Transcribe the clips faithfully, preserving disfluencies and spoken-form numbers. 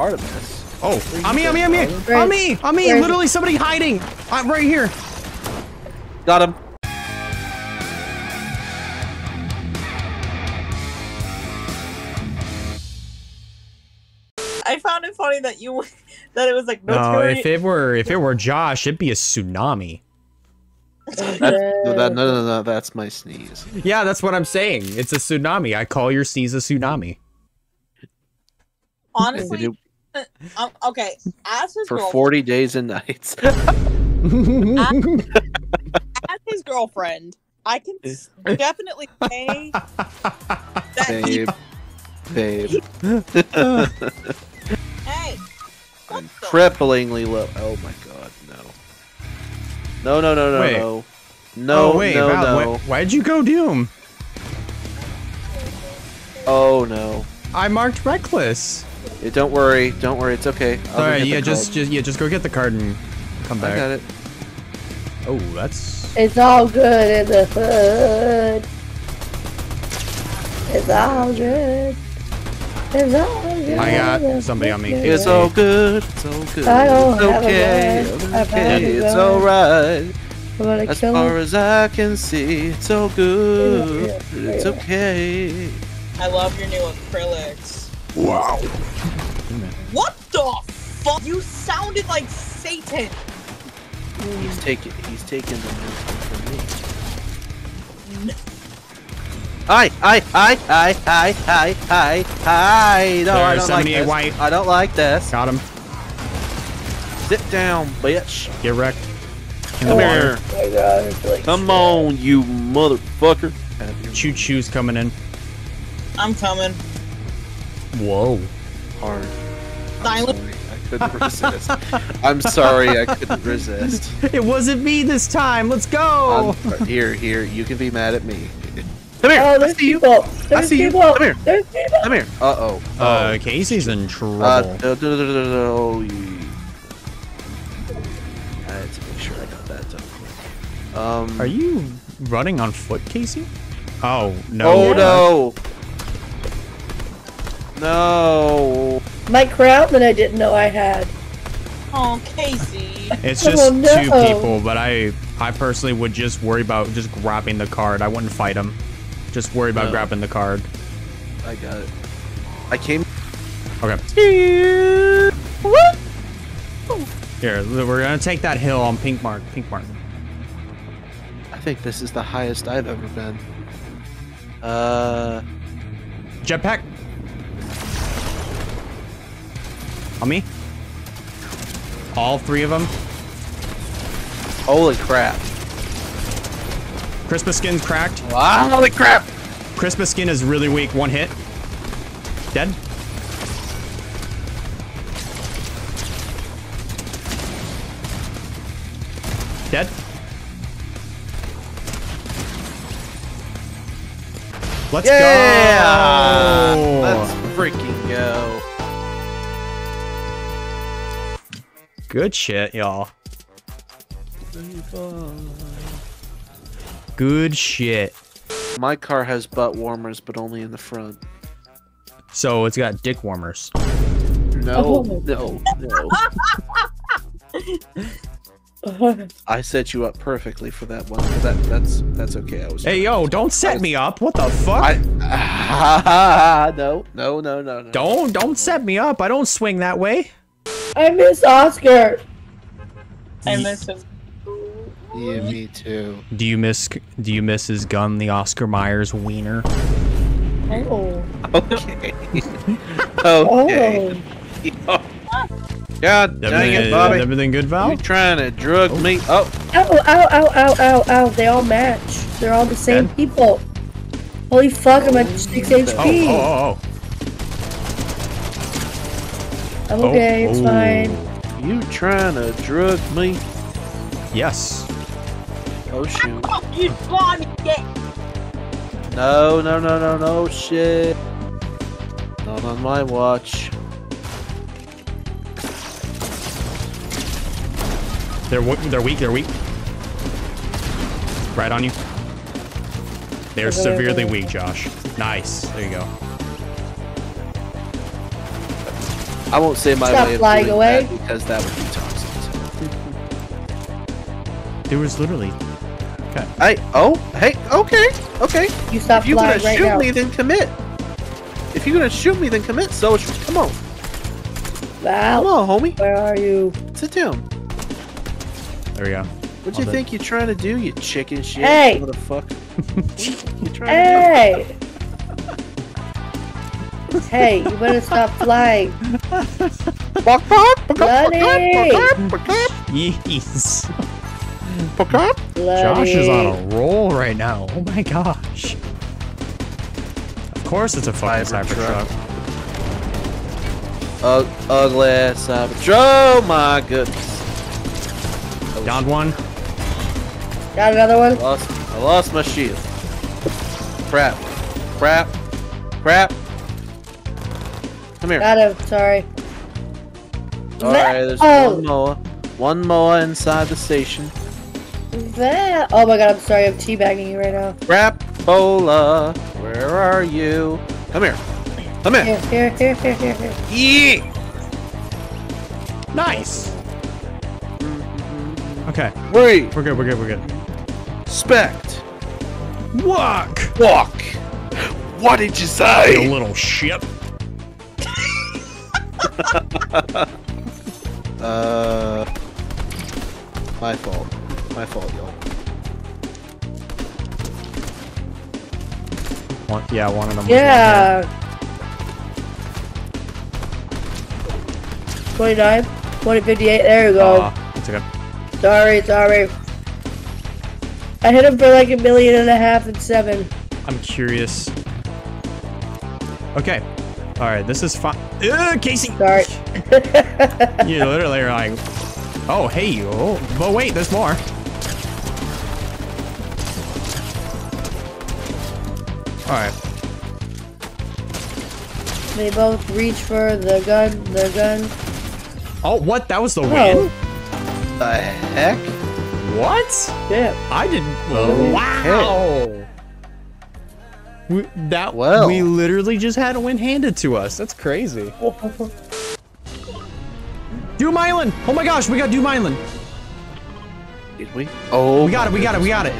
part of this. Oh, on me, on me, on me, on me, on me! Literally somebody hiding! I'm right here. Got him. I found it funny that you that it was like no. No, if it were if it were Josh, it'd be a tsunami. That's, no, that, no, no, no, that's my sneeze. Yeah, that's what I'm saying. It's a tsunami. I call your sneeze a tsunami. Honestly, um, okay. As his for girlfriend, forty days and nights. as, as his girlfriend, I can definitely say that babe, he, babe. He, hey, I'm cripplingly low. Oh my god, no. No, no, no, no, wait. no. No, oh, wait, no, Val, no. Why, why'd you go Doom? Oh, no. I marked Reckless. Yeah, don't worry. Don't worry. It's okay. Alright, yeah, just, just, yeah, just go get the card and come back. I got it. Oh, that's... It's all good in the hood. It's all good. It's all good. I got somebody on me. It's all good. It's all good. It's okay. Okay. It's alright. As far as I can see, it's all good. It's okay. I love your new acrylics. Wow. What the fuck? You sounded like Satan. He's taking. He's taking the from me. Hi, hi, hi, hi, hi, hi, hi, hi. No, I don't like this. White. I don't like this. Got him. Sit down, bitch. Get wrecked. Come, Come here. Oh God, like Come sad. on, you motherfucker. Choo choo's coming in. I'm coming. Whoa. Hard. Silent. I couldn't resist. I'm sorry, I couldn't resist. It wasn't me this time. Let's go. I'm, here, here. You can be mad at me. Come here! Oh, there's I see people. you! There's I see people. you! Come here! There's people. Come here! Uh-oh. Uh, uh, Casey's in trouble. Uh, no, no, no, no, no, no. I had to make sure I got that done quick. Um, Are you running on foot, Casey? Oh, no. Oh, no! No! My crown that I didn't know I had. Oh, Casey. It's just oh, no. two people, but I, I personally would just worry about just grabbing the card. I wouldn't fight them. Just worry about no. grabbing the card. I got it. I came. Okay. What? Here, we're gonna take that hill on Pink Mark. Pink Mark. I think this is the highest I've ever been. Uh. Jetpack. On me. All three of them. Holy crap. Crispus skin's cracked. Wow. Holy crap! Crispus skin is really weak. One hit. Dead. Dead. Let's yeah! go! Let's freaking go. Good shit, y'all. Good shit. My car has butt warmers, but only in the front. So it's got dick warmers. No, oh. no, no. I set you up perfectly for that one. That, that's that's okay. I was. Hey, yo! Don't set was, me up. What the fuck? I, uh, no, no, no, no, no. Don't don't set me up. I don't swing that way. I miss Oscar. I miss him. Yeah, me too. Do you miss? Do you miss his gun, the Oscar Myers wiener? Oh. Okay. Okay. Oh. God dang it, Bobby! Everything good, Val? You trying to drug oh. me? Oh. Ow! Ow! Ow! Ow! Ow! Ow! They all match. They're all the same Dead. people. Holy fuck! I'm at six H P. Oh! Oh! oh. I'm okay, oh, it's oh. fine. You trying to drug me? Yes. Oh shoot. You blind shit. No, no, no, no, no shit. Not on my watch. They're they're weak. They're weak. Right on you. They're severely weak, Josh. Nice. There you go. I won't say my Stop way of flying doing away. That because that would be toxic. There was literally. Okay. I oh hey okay okay. You stop flying right now. If you're gonna right shoot now. me, then commit. If you're gonna shoot me, then commit. So come on. Wow. Come on, homie. Where are you? Sit down. There we go. What do you think you're trying to do, you chicken shit? Hey. What the fuck? you trying hey. To do? Hey, you better stop flying. Jeez. Josh is on a roll right now. Oh my gosh. Of course it's a fucking Cybertruck. Ugly ass Cybertruck. Oh my goodness. Oh, Downed one. Got another one. I lost, I lost my shield. Crap. Crap. Crap. Come here. Got him, sorry. Alright, there's oh. one more. One more inside the station. That oh my god, I'm sorry, I'm teabagging you right now. Crapola, where are you? Come here. Come here. Here, here, here, here, here. Yeah! Nice! Okay. Wait. We're good, we're good, we're good. Spect. Walk! Walk! What did you say? You little shit. uh, my fault. My fault, y'all. One, yeah, one of them. Yeah. twenty-nine, twenty fifty-eight. There you go. Uh, that's okay. Sorry, sorry. I hit him for like a million and a half and seven. I'm curious. Okay. All right, this is fine. Uh, Casey. Sorry. You literally are like, oh hey, oh, but wait, there's more. All right. They both reach for the gun. The gun. Oh, what? That was the oh. win. The heck? What? Yeah. I didn't. Oh, wow. Heck. We, that well. we literally just had a win handed to us. That's crazy. Doom Island! Oh my gosh, we got Doom Island. Did we? Oh, we got it. We got it. We got it.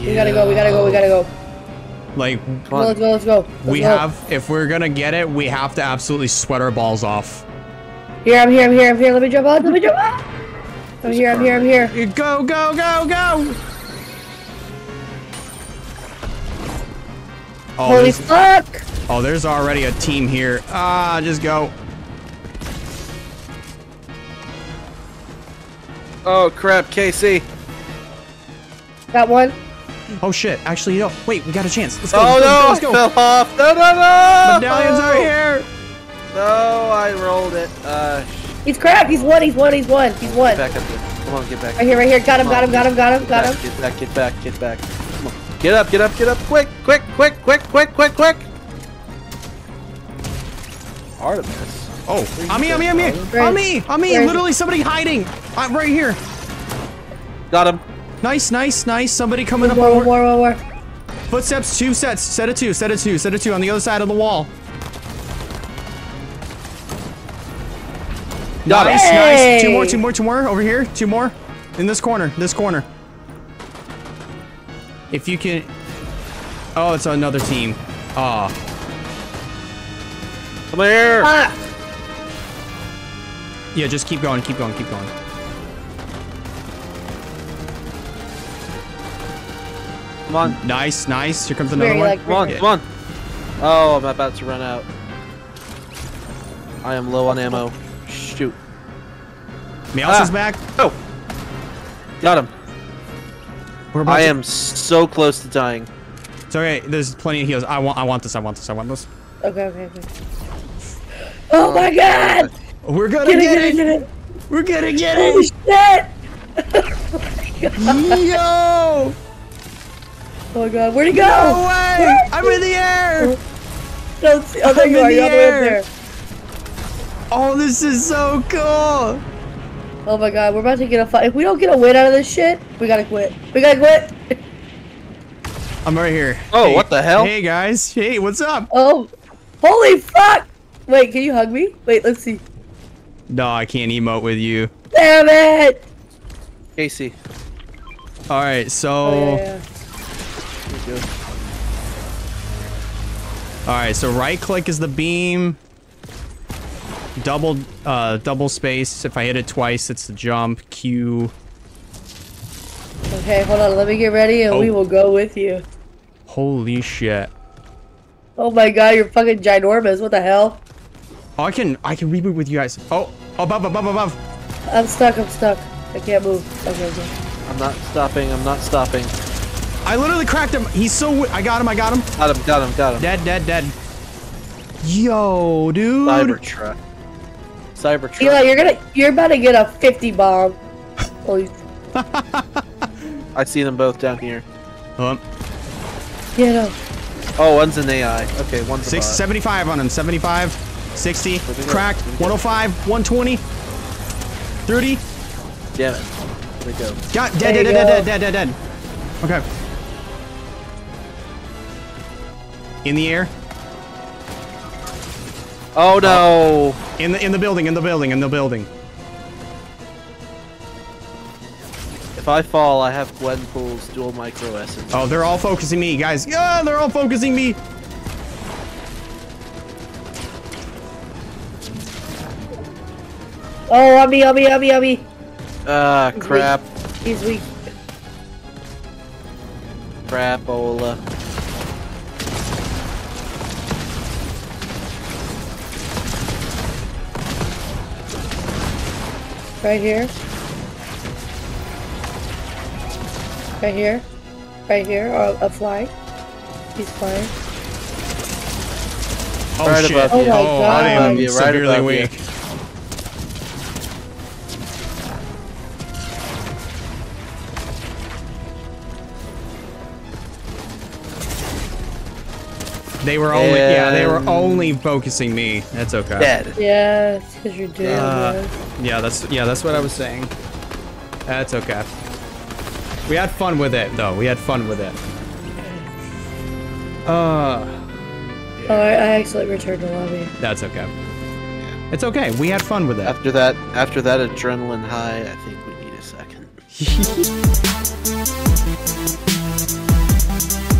Yeah. We gotta go. We gotta go. We gotta go. Like, come on, let's go. Let's go. Let's we go. have. If we're gonna get it, we have to absolutely sweat our balls off. Here, I'm here. I'm here. I'm here. Let me jump out. Let me jump out. I'm here. I'm here. I'm here. Go! Go! Go! Go! Oh, holy fuck! Oh, there's already a team here. Ah, just go. Oh crap, K C. Got one. Oh shit! Actually, no. Wait, we got a chance. Let's go. Oh let's go, no! Let's go. I fell off. No, no, no! Medallions oh. are here. No, I rolled it. Uh. He's crap. He's one. He's one. He's one. He's one. Get back up here. Come on, get back. Right here, right here. Got him. Got him. Got him. Got him. Got him. Get back. Get back. Get back. Come on. Get up, get up, get up, quick, quick, quick, quick, quick, quick, quick! Artemis? Oh, I'm here, I'm here, I'm here! I'm here, I'm here, literally somebody hiding! I'm right here! Got him. Nice, nice, nice, somebody coming up over. War, war, war. Footsteps, two sets, set of two, set of two, set of two, on the other side of the wall. Nice, hey. nice, two more, two more, two more, over here, two more. In this corner, this corner. If you can... Oh, it's another team. Aw. Oh. Come here! Ah. Yeah, just keep going, keep going, keep going. Come on. Nice, nice. Here comes another one. Like, come on, yeah. come on. Oh, I'm about to run out. I am low on ammo. Shoot. Meowth ah. is back. Oh! Got him. I am so close to dying. It's okay. There's plenty of heals. I want. I want this. I want this. I want this. Okay. Okay. okay. Oh, oh my God! We're gonna get, get, it, get, it. get it. We're gonna get Holy it. Shit! Oh Yo! Oh my God! Where'd he go? No way! I'm in the air. Don't see. Oh, there you are. You're all the way up there. Oh, this is so cool. Oh my god, we're about to get a fight. If we don't get a win out of this shit, we gotta quit. We gotta quit. I'm right here. Oh, hey, what the hell? Hey guys. Hey, what's up? Oh, holy fuck. Wait, can you hug me? Wait, let's see. No, I can't emote with you. Damn it! Casey. Alright, so... Oh, yeah, yeah. Alright, so right click is the beam. Double, uh, double space. If I hit it twice, it's the jump. Q. Okay, hold on. Let me get ready and oh. we will go with you. Holy shit. Oh my god, you're fucking ginormous. What the hell? Oh, I can, I can reboot with you guys. Oh, above, above, above. I'm stuck, I'm stuck. I can't move. Okay, okay. I'm not stopping, I'm not stopping. I literally cracked him. He's so, I got him, I got him. Got him, got him, got him. Dead, dead, dead. Yo, dude. Cybertruck. Cybertruck. Eli, you're gonna, you're about to get a fifty bomb. Holy. I see them both down here. Um. Yeah, no. Oh, one's an A I. Okay, one's Six, a seventy-five on him. seventy-five, sixty, cracked, one oh five, one twenty, thirty. Damn it. There we go. Got dead, dead, dead, dead, dead, dead, dead. Okay. In the air. Oh no! Oh. In the in the building, in the building, in the building. If I fall, I have Gwenpool's dual micro essence. Oh, they're all focusing me, guys. Yeah, they're all focusing me. Oh, on me, on me, on me, on me. Ah, uh, crap. He's weak. He's weak. Crapola. Right here. Right here, right here, or a fly. He's flying. Oh right shit! Oh my oh, god! I am right severely weak. You. They were only, and... yeah, they were only focusing me. That's okay. Dead. Yeah, it's because you're dead. Uh, yeah, that's yeah, that's what I was saying. That's okay. We had fun with it, though. We had fun with it. Uh. Yeah. Oh, I, I actually returned to the lobby. That's okay. Yeah. It's okay. We had fun with it. After that, after that adrenaline high, I think we need a second.